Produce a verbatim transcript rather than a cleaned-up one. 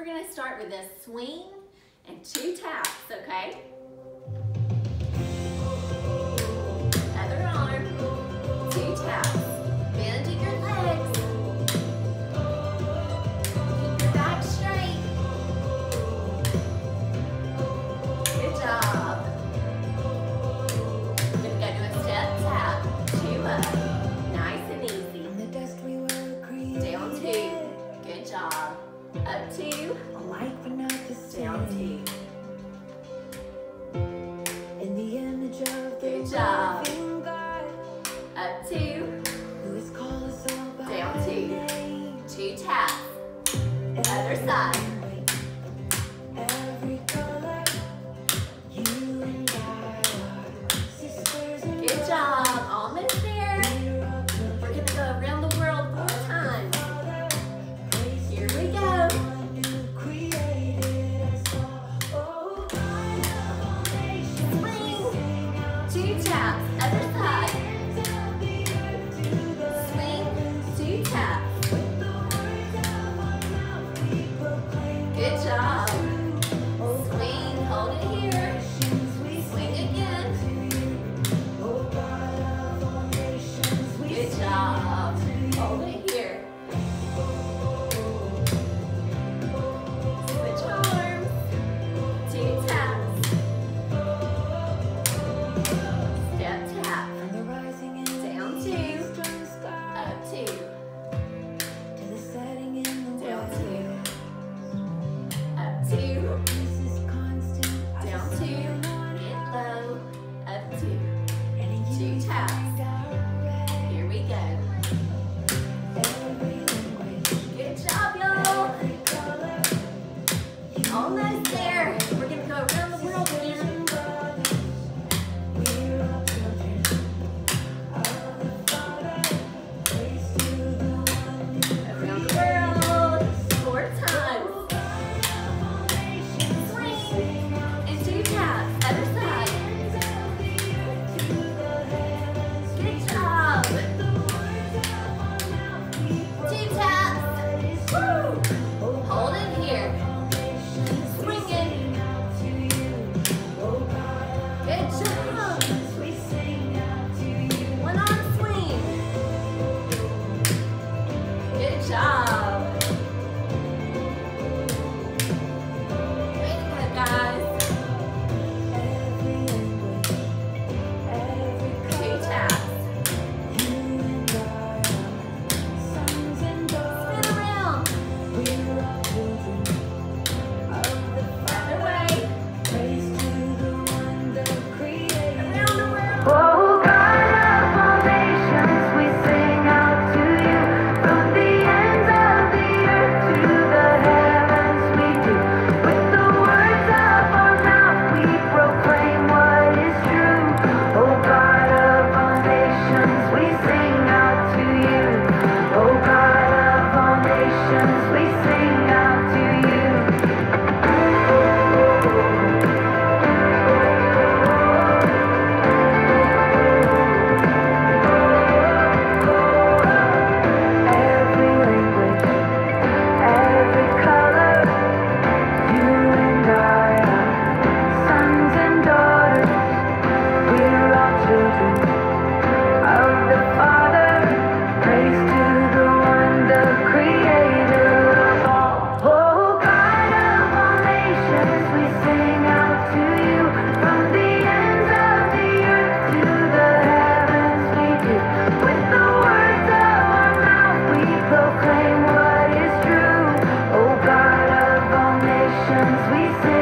we're going to start with a swing and two taps, okay? Other arm, two taps. Bend your legs. Keep your back straight. Good job. We're going to go to a step tap, two up. Nice and easy. Down two. Good job. Up two. Down two. Good job. Up two. Down two. Two taps. Other side. Good job. Almost there. We're going to go around the world four times. Here we go. Two taps, other side. Swing, two taps. Good job. Swing, hold it here. Swing again. Good job. Hold it here. Switch arms. Two taps. Step tap. Down two. Up two. Down two. Up two. Down two. And low. Up two. Two taps. Here we go. Good job, y'all. Almost there. We're going to go around the world here. Around the world. Four times. Swing. And two taps. Other side. Good job. Two taps. Woo. Hold it here. Swing it. Good job. One arm swing. Good job. Way to go, guys. Two taps. Spin around. Other way. Around the world. Oh God of all nations, we sing out to you. From the ends of the earth to the heavens we do. With the words of our mouth we proclaim what is true. Oh God of all nations, we sing out to you. Oh God of all nations, we sing out to you. Every language, every color, you and I are sons and daughters. We're all children of the Father. Praise to the one, the Creator of all. Oh God of all nations, we sing out to you. From the ends of the earth to the heavens we do. With the words of our mouth we proclaim what is true. Oh God of all nations, we sing.